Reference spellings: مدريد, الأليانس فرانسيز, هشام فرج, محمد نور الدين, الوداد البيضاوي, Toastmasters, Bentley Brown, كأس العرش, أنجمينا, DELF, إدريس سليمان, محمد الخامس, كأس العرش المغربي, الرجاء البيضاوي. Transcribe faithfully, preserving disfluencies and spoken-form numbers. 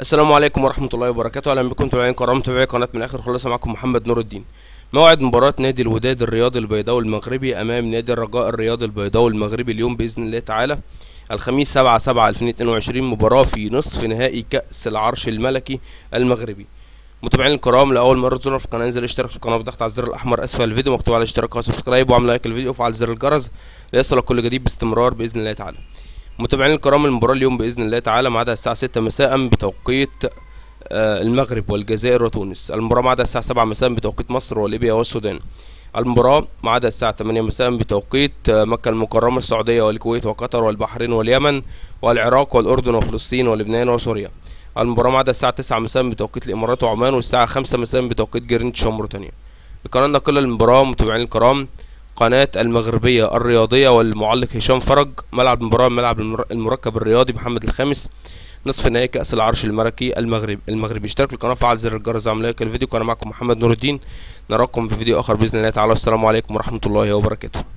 السلام عليكم ورحمه الله وبركاته. اهلا بكم متابعين كرام متابعي قناه من اخر خلاصه. معكم محمد نور الدين. موعد مباراه نادي الوداد الرياضي البيضاوي المغربي امام نادي الرجاء الرياضي البيضاوي المغربي اليوم باذن الله تعالى الخميس سبعة سبعة ألفين واثنين وعشرين، مباراه في نصف نهائي كاس العرش الملكي المغربي. متابعين الكرام، لاول مره تزورنا في القناه انزل اشترك في القناه بضغط على الزر الاحمر اسفل الفيديو مكتوب على اشتراك وسبسكرايب، وعمل لايك الفيديو وفعل زر الجرس ليصلك كل جديد باستمرار باذن الله تعالى. متابعين الكرام، المباراة اليوم بإذن الله تعالى ميعادها الساعة ستة مساء بتوقيت المغرب والجزائر وتونس. المباراة ميعادها الساعة سبعة مساء بتوقيت مصر وليبيا والسودان. المباراة ميعادها الساعة ثمانية مساء بتوقيت مكة المكرمة السعودية والكويت وقطر والبحرين واليمن والعراق والأردن وفلسطين ولبنان وسوريا. المباراة ميعادها الساعة تسعة مساء بتوقيت الإمارات وعمان، والساعة خمسة مساء بتوقيت جرينتش وموريتانيا. القناة كل المباراة متابعين الكرام قناة المغربية الرياضية والمعلق هشام فرج. ملعب المباراة ملعب المركب الرياضي محمد الخامس، نصف نهائي كأس العرش الملكي المغربي المغربي اشترك في القناة وفعل زر الجرس وعمل لايك الفيديو. كان معكم محمد نور الدين، نراكم في فيديو آخر بإذن الله تعالى، والسلام عليكم ورحمة الله وبركاته.